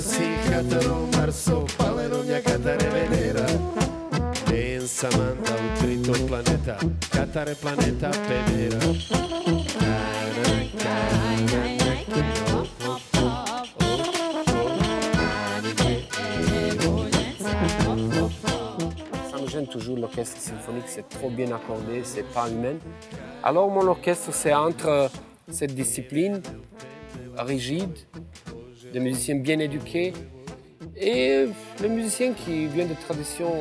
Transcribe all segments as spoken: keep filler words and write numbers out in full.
Marsi, Hataro, Marso, Palenonja, Katare, Venera. Dejan Samanta u trito planeta, Katare planeta Venera. Toujours l'orchestre symphonique, c'est trop bien accordé, c'est pas humain. Alors mon orchestre, c'est entre cette discipline rigide, des musiciens bien éduqués et les musiciens qui viennent de traditions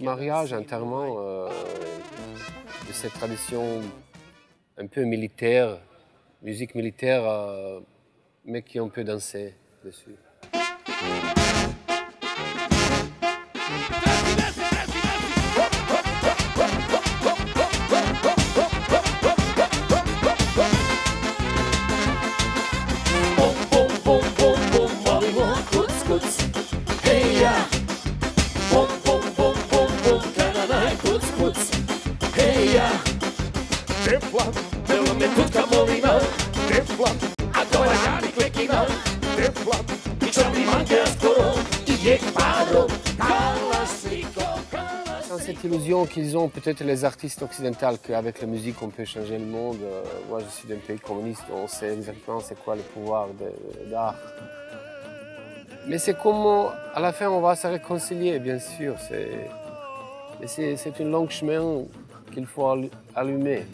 mariage, enterrement, euh, de cette tradition un peu militaire, musique militaire, euh, mais qui on peut danser dessus. Sans cette illusion qu'ils ont peut-être les artistes occidentaux qu'avec la musique on peut changer le monde. Moi je suis d'un pays communiste, on sait exactement c'est quoi le pouvoir de l'art. Mais c'est comment à la fin on va se réconcilier, bien sûr. C'est un long chemin qu'il faut allumer.